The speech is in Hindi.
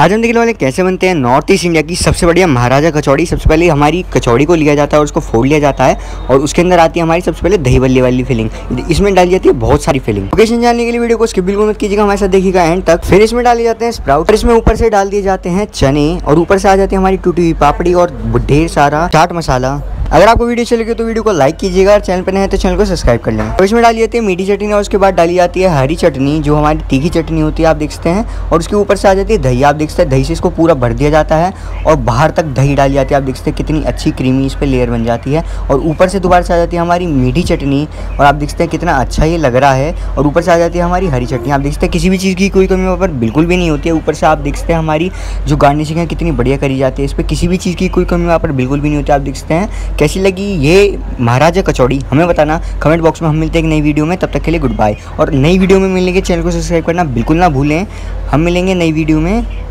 आज हम देखने वाले कैसे बनते हैं नॉर्थ ईस्ट इंडिया की सबसे बढ़िया महाराजा कचौड़ी। सबसे पहले हमारी कचौड़ी को लिया जाता है और उसको फोड़ लिया जाता है और उसके अंदर आती है हमारी सबसे पहले दही बल्ले वाली फीलिंग। इसमें डाली जाती है बहुत सारी फीलिंग। लोकेशन जानने के लिए वीडियो को स्किप बिल्कुल मत कीजिएगा, हमारे साथ देखिएगा एंड तक। फिर इसमें डाले जाते हैं स्प्राउट, इसमें ऊपर से डाल दिए जाते हैं चने और ऊपर से आ जाती है हमारी टूटी हुई पापड़ी और ढेर सारा चाट मसाला। अगर आपको वीडियो अच्छी लगी तो वीडियो को लाइक कीजिएगा और चैनल पर नए हैं तो चैनल को सब्सक्राइब कर लें। तो इसमें डाली जाती है मीठी चटनी और उसके बाद डाली जाती है हरी चटनी जो हमारी तीखी चटनी होती है आप देख सकते हैं, और उसके ऊपर से आ जाती है दही। आप देख सकते हैं दही से इसको पूरा भर दिया जाता है और बाहर तक दही डाली जाती है। आप देख सकते हैं कितनी अच्छी क्रीमी इस पर लेयर बन जाती है और ऊपर से दोबारा से आ जाती है हमारी मीठी चटनी और आप देख सकते हैं कितना अच्छा ये लग रहा है। और ऊपर से आ जाती है हमारी हरी चटनी। आप देख सकते हैं किसी भी चीज़ की कोई कमी पर बिल्कुल भी नहीं होती है। ऊपर से आप देख सकते हैं हमारी जो गार्निशिंग है कितनी बढ़िया करी जाती है, इस पर किसी भी चीज़ की कोई कमी वहाँ पर बिल्कुल भी नहीं होती। आप देख सकते हैं कैसी लगी ये महाराजा कचौड़ी हमें बताना कमेंट बॉक्स में। हम मिलते हैं एक नई वीडियो में, तब तक के लिए गुड बाय। और नई वीडियो में मिलने के चैनल को सब्सक्राइब करना बिल्कुल ना भूलें। हम मिलेंगे नई वीडियो में।